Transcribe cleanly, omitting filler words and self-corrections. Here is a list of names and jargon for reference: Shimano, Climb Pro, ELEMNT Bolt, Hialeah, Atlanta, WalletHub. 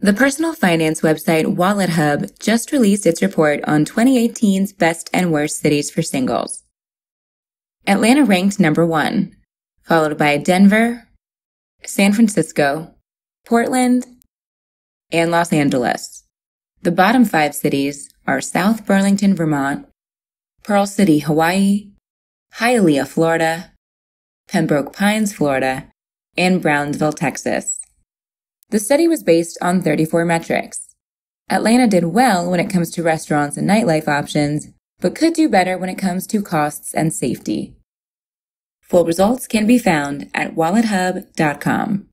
The personal finance website WalletHub just released its report on 2018's Best and Worst Cities for Singles. Atlanta ranked number 1, followed by Denver, San Francisco, Portland, and Los Angeles. The bottom 5 cities are South Burlington, Vermont, Pearl City, Hawaii, Hialeah, Florida, Pembroke Pines, Florida, and Brownsville, Texas. The study was based on 34 metrics. Atlanta did well when it comes to restaurants and nightlife options, but could do better when it comes to costs and safety. Full results can be found at wallethub.com.